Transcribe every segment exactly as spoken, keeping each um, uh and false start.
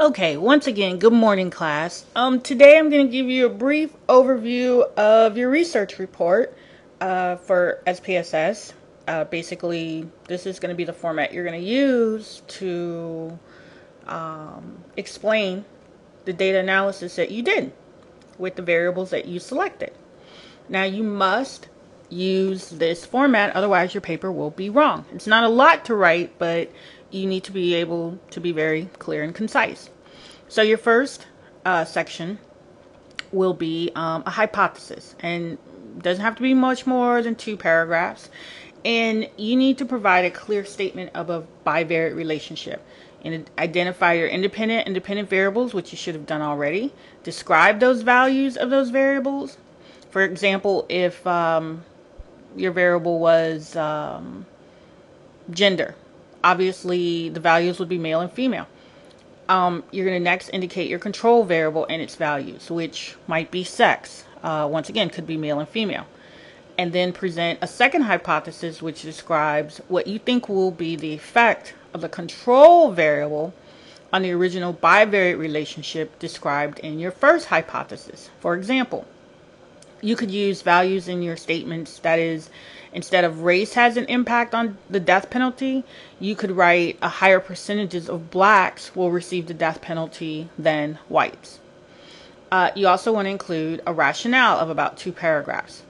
Okay, once again, good morning, class. Um, today I'm going to give you a brief overview of your research report uh, for S P S S. Uh, basically, this is going to be the format you're going to use to um, explain the data analysis that you did with the variables that you selected. Now, you must use this format, otherwise your paper will be wrong. It's not a lot to write, but you need to be able to be very clear and concise. So your first uh, section will be um, a hypothesis, and doesn't have to be much more than two paragraphs. And you need to provide a clear statement of a bivariate relationship and identify your independent, independent variables, which you should have done already. Describe those values of those variables. For example, if um, your variable was um, gender, obviously the values would be male and female. Um, you're going to next indicate your control variable and its values, which might be sex. Uh, once again, could be male and female. And then present a second hypothesis, which describes what you think will be the effect of the control variable on the original bivariate relationship described in your first hypothesis. For example, you could use values in your statements. That is, instead of race has an impact on the death penalty, you could write a higher percentages of blacks will receive the death penalty than whites. Uh, you also want to include a rationale of about two paragraphs.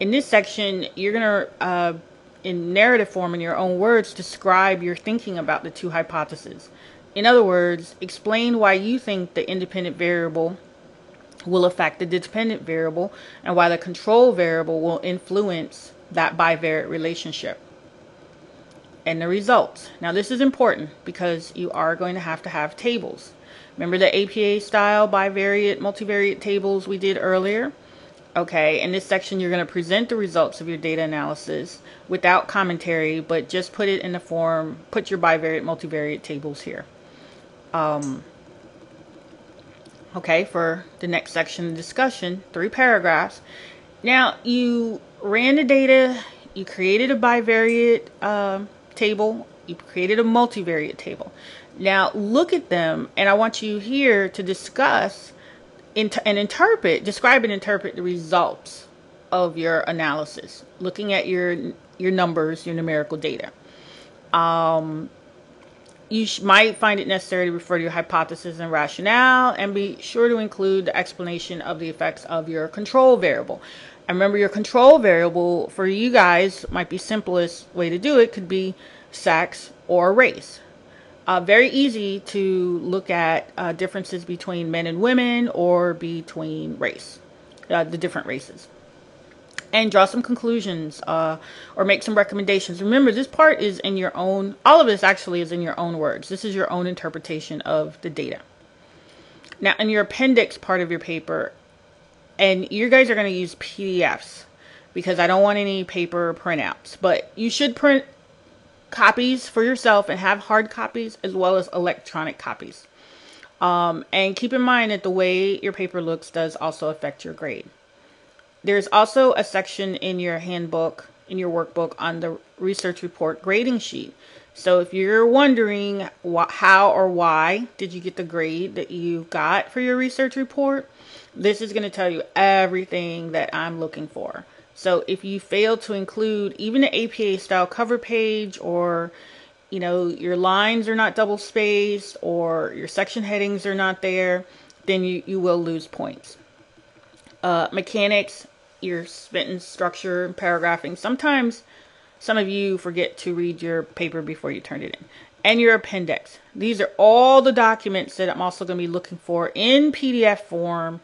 In this section, you're going to, uh, in narrative form, in your own words, describe your thinking about the two hypotheses. In other words, explain why you think the independent variable will affect the dependent variable and why the control variable will influence that bivariate relationship and the results. Now, this is important because you are going to have to have tables. Remember the A P A style bivariate, multivariate tables we did earlier? Okay, in this section, you're going to present the results of your data analysis without commentary, but just put it in the form, put your bivariate, multivariate tables here. Um, Okay, for the next section of discussion, three paragraphs. Now, you ran the data, you created a bivariate uh, table, you created a multivariate table. Now, look at them, and I want you here to discuss int and interpret, describe and interpret the results of your analysis, looking at your, your numbers, your numerical data. Um, You might find it necessary to refer to your hypothesis and rationale, and be sure to include the explanation of the effects of your control variable. And remember, your control variable for you guys might be simplest way to do it could be sex or race. Uh, very easy to look at uh, differences between men and women or between race, uh, the different races. And draw some conclusions uh, or make some recommendations. Remember, this part is in your own, all of this actually is in your own words. This is your own interpretation of the data. Now, in your appendix part of your paper, and you guys are going to use P D Fs because I don't want any paper printouts, but you should print copies for yourself and have hard copies as well as electronic copies. Um, and keep in mind that the way your paper looks does also affect your grade. There's also a section in your handbook, in your workbook, on the research report grading sheet. So if you're wondering wh how or why did you get the grade that you got for your research report, this is going to tell you everything that I'm looking for. So if you fail to include even the A P A style cover page, or you know your lines are not double spaced, or your section headings are not there, then you, you will lose points. Uh, mechanics, your sentence structure and paragraphing. Sometimes some of you forget to read your paper before you turn it in. And your appendix. These are all the documents that I'm also going to be looking for in P D F form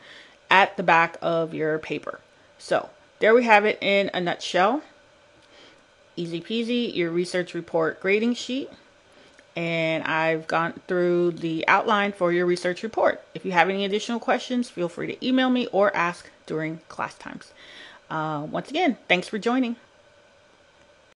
at the back of your paper. So there we have it in a nutshell. Easy peasy, your research report grading sheet. And I've gone through the outline for your research report. If you have any additional questions, feel free to email me or ask during class times. Uh, once again, thanks for joining.